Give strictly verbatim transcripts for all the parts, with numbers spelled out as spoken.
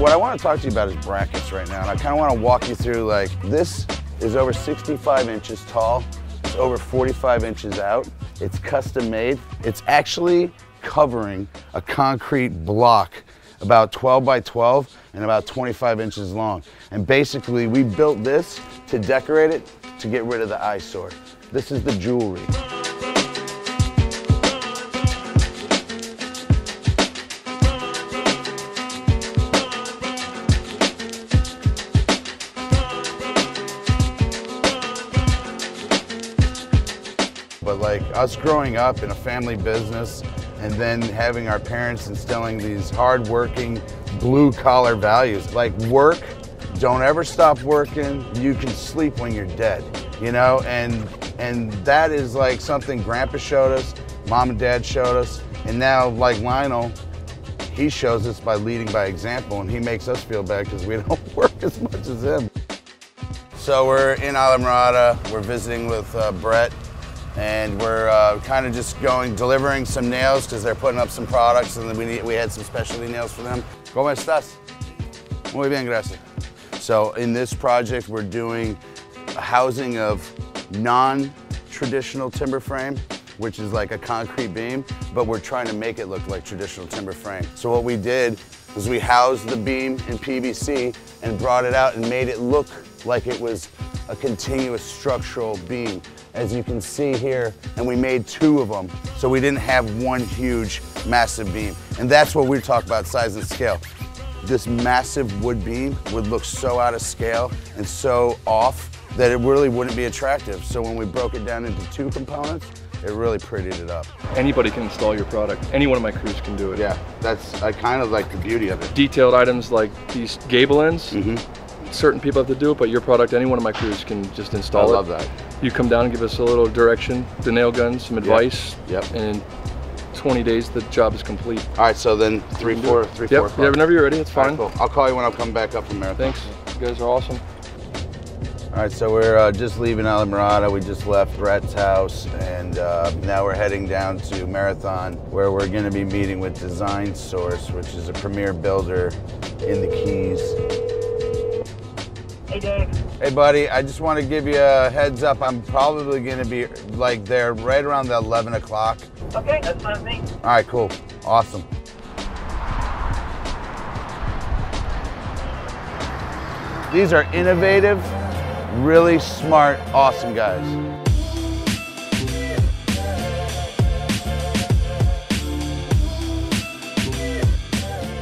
What I want to talk to you about is brackets right now, and I kind of want to walk you through, like, this is over sixty-five inches tall. It's over forty-five inches out. It's custom made. It's actually covering a concrete block about twelve by twelve and about twenty-five inches long. And basically, we built this to decorate it, to get rid of the eyesore. This is the jewelry. But like us growing up in a family business and then having our parents instilling these hard-working, blue-collar values, like work, don't ever stop working, you can sleep when you're dead, you know? And, and that is like something Grandpa showed us, Mom and Dad showed us, and now like Lionel, he shows us by leading by example, and he makes us feel bad because we don't work as much as him. So we're in Islamorada, we're visiting with uh, Brett, and we're uh, kind of just going, delivering some nails because they're putting up some products, and then we, need, we had some specialty nails for them. ¿Cómo estás? Muy bien, gracias. So in this project, we're doing a housing of non-traditional timber frame, which is like a concrete beam, but we're trying to make it look like traditional timber frame. So what we did was we housed the beam in P V C and brought it out and made it look like it was a continuous structural beam, as you can see here, and we made two of them. So we didn't have one huge, massive beam. And that's what we talk about, size and scale. This massive wood beam would look so out of scale and so off that it really wouldn't be attractive. So when we broke it down into two components, it really prettied it up. Anybody can install your product. Any one of my crews can do it. Yeah, that's I kind of like the beauty of it. Detailed items like these gable ends, mm-hmm. certain people have to do it, but your product, any one of my crews can just install it. I love that. You come down and give us a little direction, the nail gun, some advice, yep. Yep. and twenty days, the job is complete. All right, so then three, four, three, yep. four o'clock. Yeah, whenever you're ready, it's fine. All right, cool. I'll call you when I come back up from Marathon. Thanks, you guys are awesome. All right, so we're uh, just leaving Islamorada. We just left Rhett's house, and uh, now we're heading down to Marathon, where we're gonna be meeting with D'Asign Source, which is a premier builder in the Keys. Hey, Dave. Hey, buddy, I just want to give you a heads up. I'm probably going to be like there right around the eleven o'clock. Okay, that's fine with me. All right, cool. Awesome. These are innovative, really smart, awesome guys.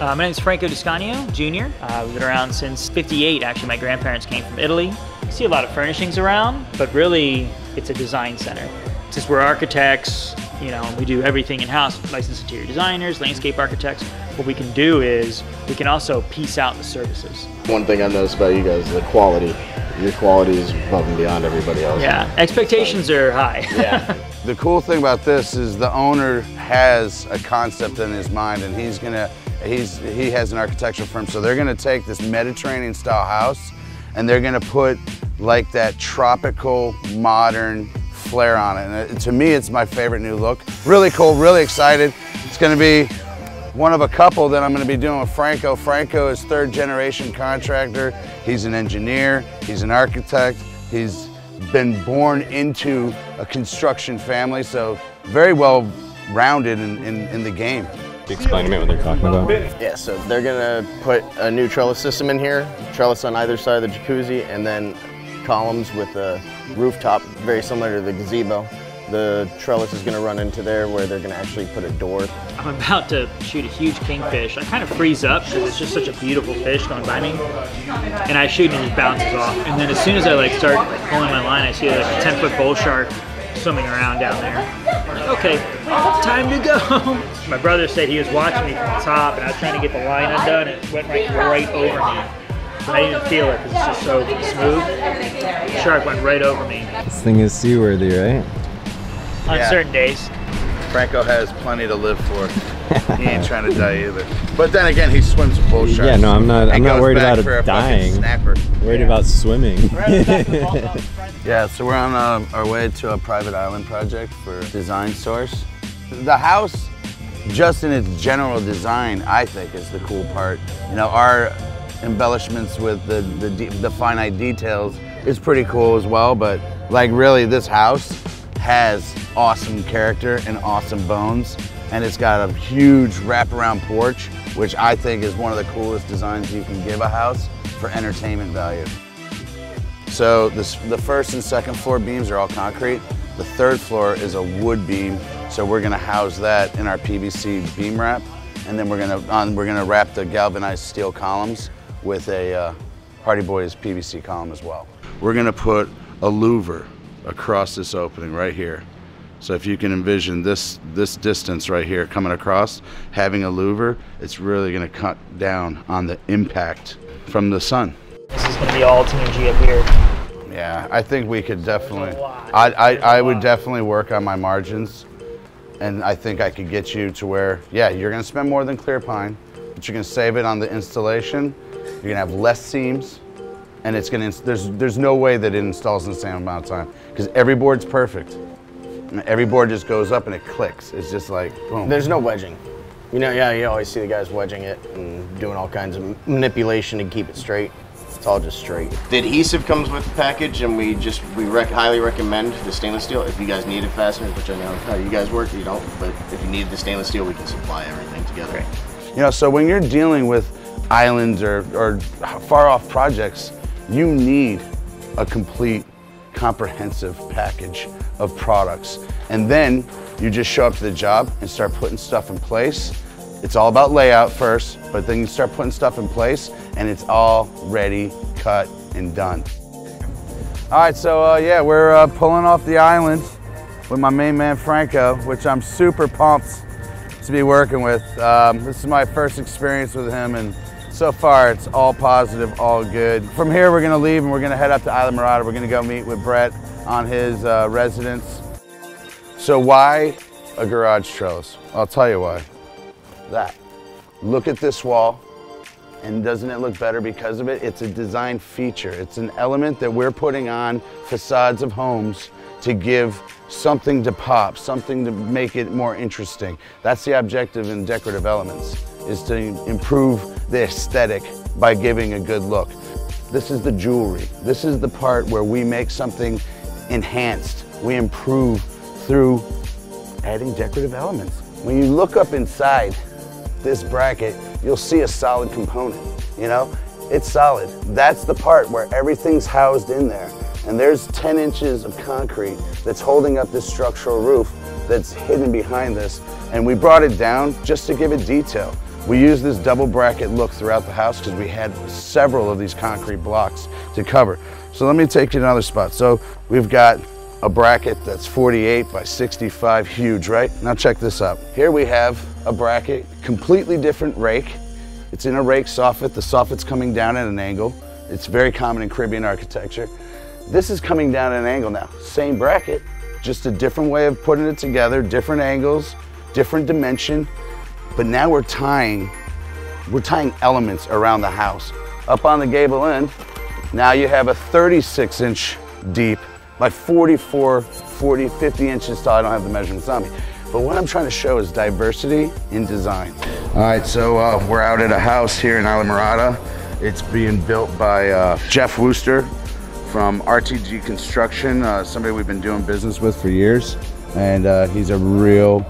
Uh, my name is Franco D'Ascanio Junior Uh, we've been around since fifty-eight, actually. My grandparents came from Italy. You see a lot of furnishings around, but really it's a design center. Since we're architects, you know, we do everything in-house, licensed interior designers, landscape architects. What we can do is we can also piece out the services. One thing I noticed about you guys is the quality. Your quality is above and beyond everybody else. Yeah, expectations are high. Yeah. The cool thing about this is the owner has a concept in his mind, and he's gonna He's, he has an architectural firm, so they're gonna take this Mediterranean style house and they're gonna put like that tropical, modern flair on it. And it, to me, it's my favorite new look. Really cool, really excited. It's gonna be one of a couple that I'm gonna be doing with Franco. Franco is third generation contractor. He's an engineer, he's an architect, he's been born into a construction family, so very well rounded in, in, in the game. Explain to me what they're talking about. Yeah, so they're gonna put a new trellis system in here, trellis on either side of the jacuzzi, and then columns with a rooftop very similar to the gazebo. The trellis is gonna run into there where they're gonna actually put a door. I'm about to shoot a huge kingfish. I kind of freeze up because it's just such a beautiful fish going by me. And I shoot and it just bounces off. And then as soon as I like start pulling my line, I see like a ten foot bull shark swimming around down there. Okay, time to go. My brother said he was watching me from the top, and I was trying to get the line undone, and it went right, right over me. I didn't even feel it because it's just so smooth. The shark went right over me. This thing is seaworthy, right? On yeah. certain days. Franco has plenty to live for. He ain't trying to die either. But then again, he swims with bull sharks. Yeah, no, I'm not. I'm not worried about it dying. Snapper. Worried yeah. about swimming. Yeah, so we're on uh, our way to a private island project for D'Asign Source. The house, just in its general design, I think is the cool part. You know, our embellishments with the, the, the finite details is pretty cool as well, but like really this house has awesome character and awesome bones, and it's got a huge wraparound porch, which I think is one of the coolest designs you can give a house for entertainment value. So this, the first and second floor beams are all concrete. The third floor is a wood beam, so we're gonna house that in our P V C beam wrap, and then we're gonna, um, we're gonna wrap the galvanized steel columns with a uh, Hardy Boys P V C column as well. We're gonna put a louver across this opening right here. So if you can envision this, this distance right here coming across, having a louver, it's really gonna cut down on the impact from the sun. This is gonna be all T N G up here. Yeah, I think we could definitely, I, I, I would definitely work on my margins, and I think I could get you to where, yeah, you're gonna spend more than Clear Pine, but you're gonna save it on the installation, you're gonna have less seams, and it's gonna, there's, there's no way that it installs in the same amount of time, because every board's perfect. Every board just goes up and it clicks. It's just like, boom. There's no wedging. You know, yeah, you always see the guys wedging it and doing all kinds of manipulation to keep it straight. It's all just straight. The adhesive comes with the package, and we just, we rec highly recommend the stainless steel. If you guys need a fastener, which I know how you guys work, you don't, but if you need the stainless steel, we can supply everything together. You know, so when you're dealing with islands or, or far off projects, you need a complete, comprehensive package of products. And then you just show up to the job and start putting stuff in place. It's all about layout first, but then you start putting stuff in place and it's all ready, cut, and done. All right, so uh, yeah, we're uh, pulling off the island with my main man Franco, which I'm super pumped to be working with. Um, this is my first experience with him, and so far, it's all positive, all good. From here, we're gonna leave and we're gonna head up to Islamorada. We're gonna go meet with Rhett on his uh, residence. So why a garage trellis? I'll tell you why. That. Look at this wall, and doesn't it look better because of it? It's a design feature. It's an element that we're putting on facades of homes to give something to pop, something to make it more interesting. That's the objective in decorative elements, is to improve the aesthetic by giving a good look. This is the jewelry. This is the part where we make something enhanced. We improve through adding decorative elements. When you look up inside this bracket, you'll see a solid component, you know? It's solid. That's the part where everything's housed in there. And there's ten inches of concrete that's holding up this structural roof that's hidden behind this. And we brought it down just to give it detail. We used this double bracket look throughout the house because we had several of these concrete blocks to cover. So let me take you to another spot. So we've got a bracket that's forty-eight by sixty-five, huge, right? Now check this out. Here we have a bracket, completely different rake. It's in a rake soffit. The soffit's coming down at an angle. It's very common in Caribbean architecture. This is coming down at an angle now. Same bracket, just a different way of putting it together, different angles, different dimension. But now we're tying, we're tying elements around the house. Up on the gable end, now you have a thirty-six inch deep by forty-four, forty, fifty inches tall. I don't have the measurements on me. But what I'm trying to show is diversity in design. All right, so uh, we're out at a house here in Islamorada. It's being built by uh, Jeff Wooster from R T G Construction, uh, somebody we've been doing business with for years. And uh, he's a real,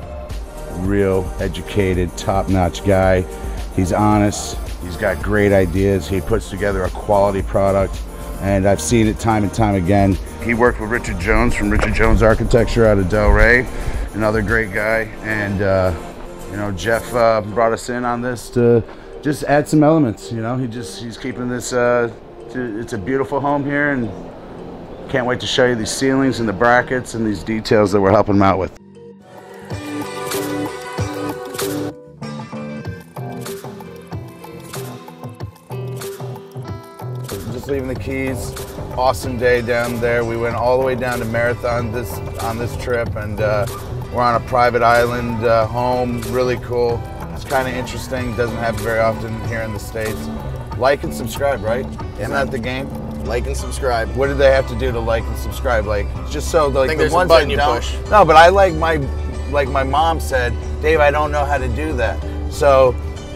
real educated, top-notch guy. He's honest, he's got great ideas, he puts together a quality product, and I've seen it time and time again. He worked with Richard Jones from Richard Jones Architecture out of Del Rey, another great guy, and uh, you know, Jeff uh, brought us in on this to just add some elements, you know, he just, he's keeping this, uh, to, it's a beautiful home here, and can't wait to show you these ceilings and the brackets and these details that we're helping him out with. Leaving the Keys, awesome day down there. We went all the way down to Marathon this on this trip, and uh, we're on a private island uh, home. Really cool. It's kind of interesting. Doesn't happen very often here in the States. Like and subscribe, right? Isn't that the game? Like and subscribe. What do they have to do to like and subscribe? Like just so like I think the ones that don't. Push. No, but I like my like my mom said, Dave, I don't know how to do that. So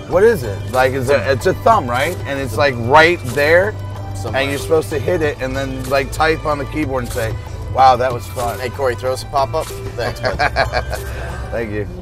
What is it? Like, it's a, it's a thumb, right? And it's like right there. Somewhere. And you're supposed to hit it and then like type on the keyboard and say, wow, that was fun. Hey, Corey, throw us a pop-up. Thanks, bud. Thank you.